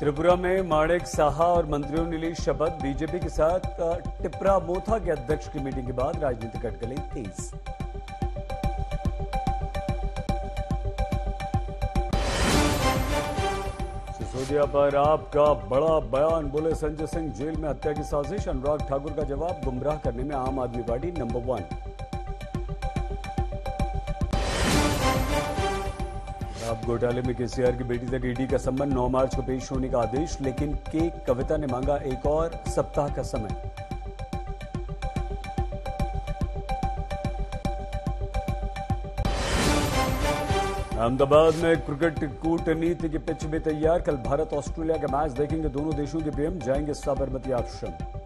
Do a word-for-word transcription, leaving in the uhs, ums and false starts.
त्रिपुरा में माणिक साहा और मंत्रियों ने ली शपथ। बीजेपी के साथ टिप्रा मोथा के अध्यक्ष की मीटिंग के बाद राजनीतिक अटकलें तेज। सिसोदिया पर आपका बड़ा बयान, बोले संजय सिंह जेल में हत्या की साजिश। अनुराग ठाकुर का जवाब, गुमराह करने में आम आदमी पार्टी नंबर वन। अब घोटाले में केसीआर की बेटी तक ईडी का संबंध, नौ मार्च को पेश होने का आदेश, लेकिन के कविता ने मांगा एक और सप्ताह का समय। अहमदाबाद में क्रिकेट कूटनीति की पिच भी तैयार, कल भारत ऑस्ट्रेलिया का मैच देखेंगे दोनों देशों के पीएम, जाएंगे साबरमती आश्रम।